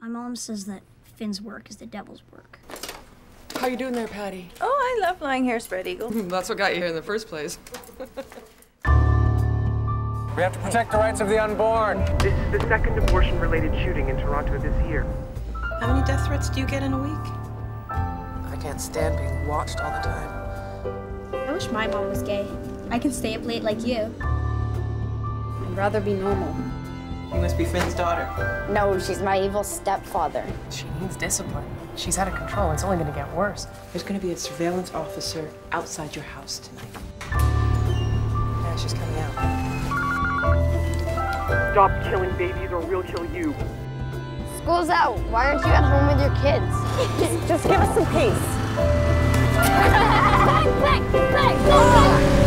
My mom says that Finn's work is the devil's work. How you doing there, Patty? Oh, I love flying here, Spread Eagle. That's what got you here in the first place. We have to protect the rights of the unborn. This is the second abortion-related shooting in Toronto this year. How many death threats do you get in a week? I can't stand being watched all the time. I wish my mom was gay. I can stay up late like you. I'd rather be normal. You must be Finn's daughter. No, she's my evil stepfather. She needs discipline. She's out of control. It's only going to get worse. There's going to be a surveillance officer outside your house tonight. Yeah, she's coming out. Stop killing babies or we'll kill you. School's out. Why aren't you at home with your kids? Just give us some peace. Click, click, click, click.